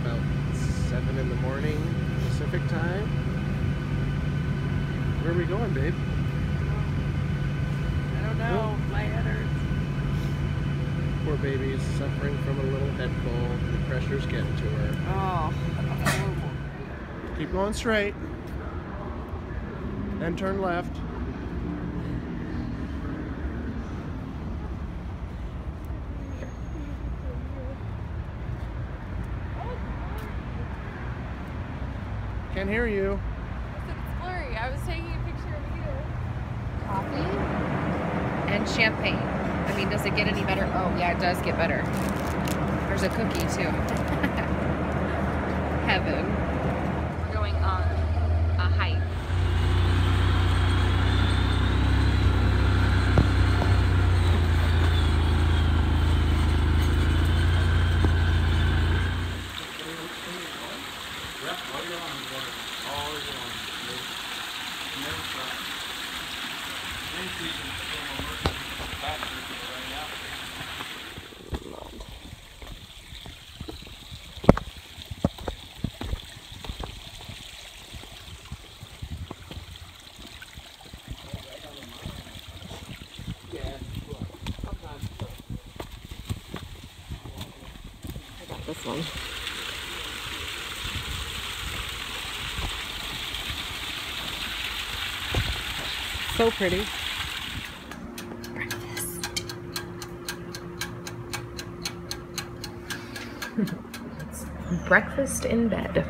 about 7 in the morning Pacific time. Where are we going, babe? I don't know. Oh. My head hurts. Poor baby is suffering from a little head cold. The pressure's getting to her. Oh, that's horrible. Keep going straight. Then turn left. Can't hear you. It's blurry. I was taking a picture of you. Coffee and champagne. I mean, does it get any better? Oh, yeah, it does get better. There's a cookie, too. Heaven. We're going on a hike. This one. So pretty. Breakfast. Breakfast in bed.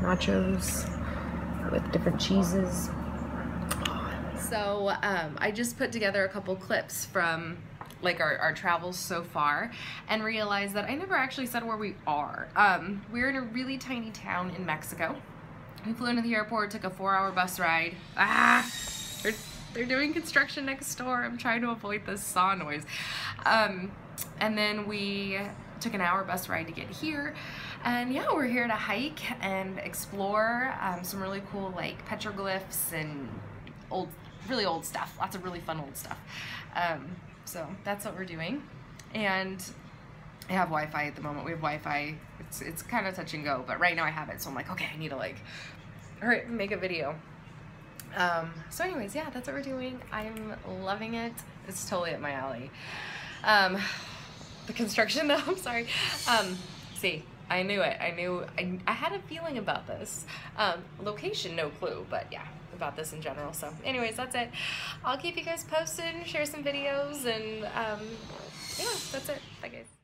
Nachos with different cheeses. So I just put together a couple clips from like our travels so far, and realized that I never actually said where we are. We're in a really tiny town in Mexico. We flew into the airport, took a 4-hour bus ride. They're doing construction next door. I'm trying to avoid this saw noise. And then we took an hour bus ride to get here. And yeah, we're here to hike and explore some really cool like petroglyphs and old, really old stuff. Lots of really fun old stuff. So that's what we're doing, and I have Wi-Fi at the moment. We have Wi-Fi. It's kind of touch and go, but right now I have it, so I'm like, okay, I need to like, all right, make a video. So anyways, yeah, that's what we're doing. I'm loving it. It's totally up my alley. The construction though, I'm sorry. See, I knew it. I had a feeling about this. Location, no clue, but yeah, about this in general. So anyways, that's it. I'll keep you guys posted, share some videos, and yeah, that's it. Bye guys.